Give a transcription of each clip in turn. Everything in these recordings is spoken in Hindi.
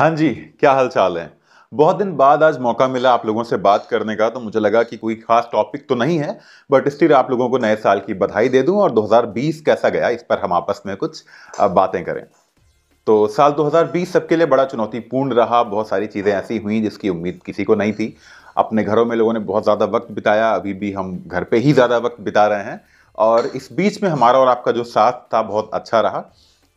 हाँ जी, क्या हाल चाल है। बहुत दिन बाद आज मौका मिला आप लोगों से बात करने का, तो मुझे लगा कि कोई खास टॉपिक तो नहीं है, बट स्टिल आप लोगों को नए साल की बधाई दे दूं और 2020 कैसा गया इस पर हम आपस में कुछ बातें करें। तो साल 2020 सबके लिए बड़ा चुनौतीपूर्ण रहा। बहुत सारी चीज़ें ऐसी हुई जिसकी उम्मीद किसी को नहीं थी। अपने घरों में लोगों ने बहुत ज़्यादा वक्त बिताया, अभी भी हम घर पर ही ज़्यादा वक्त बिता रहे हैं, और इस बीच में हमारा और आपका जो साथ था बहुत अच्छा रहा।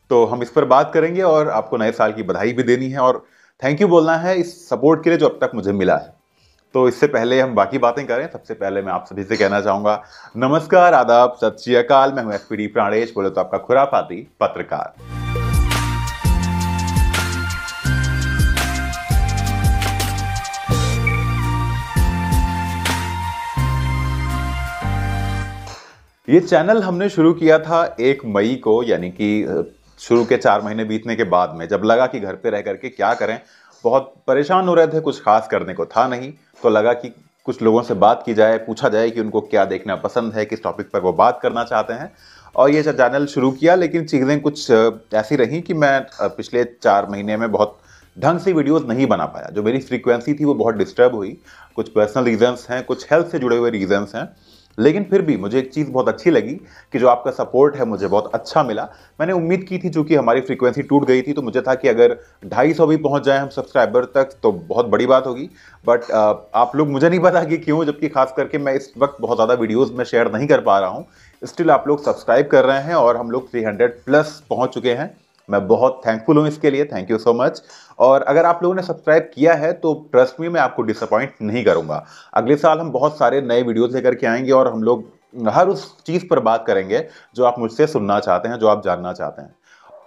तो हम इस पर बात करेंगे और आपको नए साल की बधाई भी देनी है और थैंक यू बोलना है इस सपोर्ट के लिए जो अब तक मुझे मिला है। तो इससे पहले हम बाकी बातें करें, सबसे पहले मैं आप सभी से कहना चाहूँगा नमस्कार, आदाब, सत श्री अकाल। मैं हूँ एसपीडी प्रणेश, बोले तो आपका खुराफाती पत्रकार। ये चैनल हमने शुरू किया था 1 मई को, यानी कि शुरू के 4 महीने बीतने के बाद में, जब लगा कि घर पे रह करके क्या करें, बहुत परेशान हो रहे थे, कुछ खास करने को था नहीं, तो लगा कि कुछ लोगों से बात की जाए, पूछा जाए कि उनको क्या देखना पसंद है, किस टॉपिक पर वो बात करना चाहते हैं, और ये चैनल शुरू किया। लेकिन चीज़ें कुछ ऐसी रहीं कि मैं पिछले 4 महीने में बहुत ढंग से वीडियोज़ नहीं बना पाया, जो मेरी फ्रीक्वेंसी थी वो बहुत डिस्टर्ब हुई। कुछ पर्सनल रीजन्स हैं, कुछ हेल्थ से जुड़े हुए रीजन्स हैं, लेकिन फिर भी मुझे एक चीज़ बहुत अच्छी लगी कि जो आपका सपोर्ट है मुझे बहुत अच्छा मिला। मैंने उम्मीद की थी, चूँकि हमारी फ्रीक्वेंसी टूट गई थी, तो मुझे था कि अगर 250 भी पहुंच जाए हम सब्सक्राइबर तक तो बहुत बड़ी बात होगी, बट आप लोग मुझे नहीं पता कि क्यों, जबकि खास करके मैं इस वक्त बहुत ज़्यादा वीडियोस में शेयर नहीं कर पा रहा हूँ, स्टिल आप लोग सब्सक्राइब कर रहे हैं और हम लोग 300+ पहुँच चुके हैं। मैं बहुत थैंकफुल हूँ इसके लिए, थैंक यू सो मच। और अगर आप लोगों ने सब्सक्राइब किया है तो ट्रस्ट मी, मैं आपको डिसअपॉइंट नहीं करूँगा। अगले साल हम बहुत सारे नए वीडियोज़ लेकर के आएंगे और हम लोग हर उस चीज़ पर बात करेंगे जो आप मुझसे सुनना चाहते हैं, जो आप जानना चाहते हैं।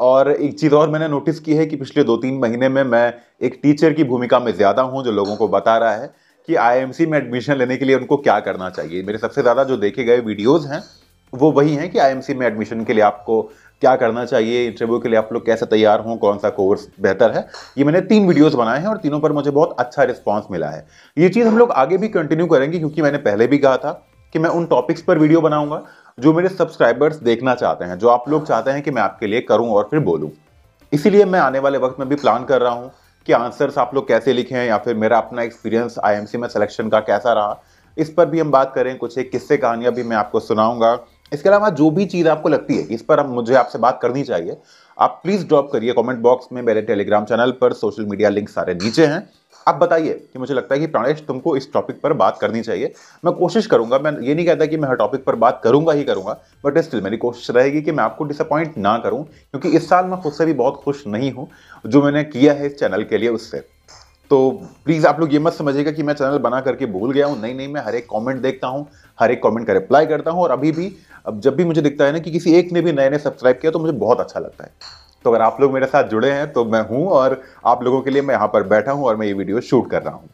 और एक चीज़ और मैंने नोटिस की है कि पिछले 2-3 महीने में मैं एक टीचर की भूमिका में ज़्यादा हूँ, जो लोगों को बता रहा है कि आईएमसी में एडमिशन लेने के लिए उनको क्या करना चाहिए। मेरे सबसे ज़्यादा जो देखे गए वीडियोज़ हैं वो वही हैं कि आईएमसी में एडमिशन के लिए आपको क्या करना चाहिए, इंटरव्यू के लिए आप लोग कैसे तैयार हों, कौन सा कोर्स बेहतर है। ये मैंने 3 वीडियोस बनाए हैं और तीनों पर मुझे बहुत अच्छा रिस्पांस मिला है। ये चीज़ हम लोग आगे भी कंटिन्यू करेंगे, क्योंकि मैंने पहले भी कहा था कि मैं उन टॉपिक्स पर वीडियो बनाऊंगा जो मेरे सब्सक्राइबर्स देखना चाहते हैं, जो आप लोग चाहते हैं कि मैं आपके लिए करूँ और फिर बोलूँ। इसीलिए मैं आने वाले वक्त में भी प्लान कर रहा हूँ कि आंसर्स आप लोग कैसे लिखें, या फिर मेरा अपना एक्सपीरियंस आईएमसी में सिलेक्शन का कैसा रहा, इस पर भी हम बात करें। कुछ एक किस्से कहानियाँ भी मैं आपको सुनाऊँगा। इसके अलावा जो भी चीज़ आपको लगती है इस पर हम मुझे आपसे बात करनी चाहिए, आप प्लीज़ ड्रॉप करिए कमेंट बॉक्स में। मेरे टेलीग्राम चैनल पर सोशल मीडिया लिंक सारे नीचे हैं, आप बताइए कि मुझे लगता है कि प्रणेश तुमको इस टॉपिक पर बात करनी चाहिए। मैं कोशिश करूंगा, मैं ये नहीं कहता कि मैं हर टॉपिक पर बात करूंगा ही करूंगा, बट स्टिल मेरी कोशिश रहेगी कि मैं आपको डिसअपॉइंट ना करूँ, क्योंकि इस साल मैं खुद से भी बहुत खुश नहीं हूँ जो मैंने किया है इस चैनल के लिए उससे। तो प्लीज़ आप लोग ये मत समझिएगा कि मैं चैनल बना करके भूल गया हूँ, नहीं, मैं हर एक कमेंट देखता हूँ, हर एक कमेंट का रिप्लाई करता हूँ, और अभी भी अब जब भी मुझे दिखता है ना कि किसी एक ने भी नए सब्सक्राइब किया तो मुझे बहुत अच्छा लगता है। तो अगर आप लोग मेरे साथ जुड़े हैं तो मैं हूँ और आप लोगों के लिए मैं यहाँ पर बैठा हूँ और मैं ये वीडियो शूट कर रहा हूँ।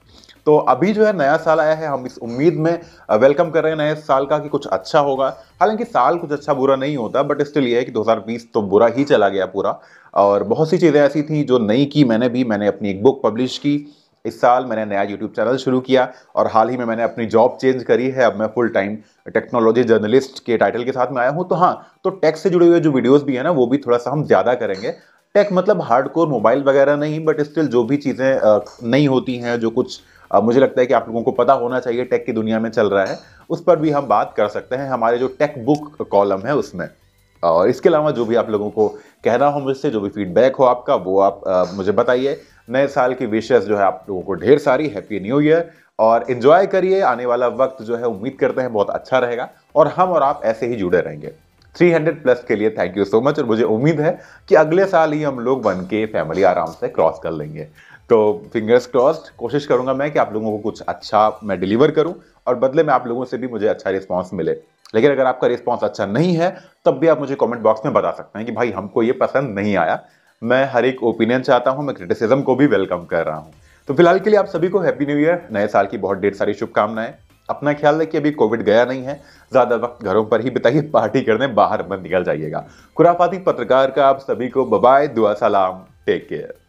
तो अभी जो है नया साल आया है, हम इस उम्मीद में वेलकम कर रहे हैं नए साल का कि कुछ अच्छा होगा। हालांकि साल कुछ अच्छा बुरा नहीं होता, बट स्टिल ये है कि 2020 तो बुरा ही चला गया पूरा, और बहुत सी चीज़ें ऐसी थी जो नई की। मैंने अपनी एक बुक पब्लिश की इस साल, मैंने नया YouTube चैनल शुरू किया, और हाल ही में मैंने अपनी जॉब चेंज करी है। अब मैं फुल टाइम टेक्नोलॉजी जर्नलिस्ट के टाइटल के साथ में आया हूँ। तो हाँ, तो टेक से जुड़े हुए जो वीडियोज़ भी हैं ना वो भी थोड़ा सा हम ज़्यादा करेंगे। टेक मतलब हार्डकोर मोबाइल वगैरह नहीं, बट स्टिल जो भी चीज़ें नहीं होती हैं, जो कुछ मुझे लगता है कि आप लोगों को पता होना चाहिए टेक की दुनिया में चल रहा है, उस पर भी हम बात कर सकते हैं हमारे जो टेक बुक कॉलम है उसमें। और इसके अलावा जो भी आप लोगों को कहना हो मुझसे, जो भी फीडबैक हो आपका, वो आप मुझे बताइए। नए साल की विशेष जो है आप लोगों को ढेर सारी, हैप्पी न्यू ईयर, और इन्जॉय करिए। आने वाला वक्त जो है उम्मीद करते हैं बहुत अच्छा रहेगा, और हम और आप ऐसे ही जुड़े रहेंगे। 300+ के लिए थैंक यू सो मच, और मुझे उम्मीद है कि अगले साल ही हम लोग बन के फैमिली आराम से क्रॉस कर लेंगे। तो फिंगर्स क्रॉस्ड, कोशिश करूंगा मैं कि आप लोगों को कुछ अच्छा मैं डिलीवर करूं और बदले में आप लोगों से भी मुझे अच्छा रिस्पांस मिले। लेकिन अगर आपका रिस्पांस अच्छा नहीं है तब भी आप मुझे कमेंट बॉक्स में बता सकते हैं कि भाई हमको ये पसंद नहीं आया। मैं हर एक ओपिनियन चाहता हूं, मैं क्रिटिसिज्म को भी वेलकम कर रहा हूँ। तो फिलहाल के लिए आप सभी को हैप्पी न्यू ईयर, नए साल की बहुत ढेर सारी शुभकामनाएं। अपना ख्याल रखिए, अभी कोविड गया नहीं है, ज़्यादा वक्त घरों पर ही बिताइए, पार्टी करने बाहर मत निकल जाइएगा। खुराफाती पत्रकार का आप सभी को बाय-बाय, दुआ, सलाम, टेक केयर।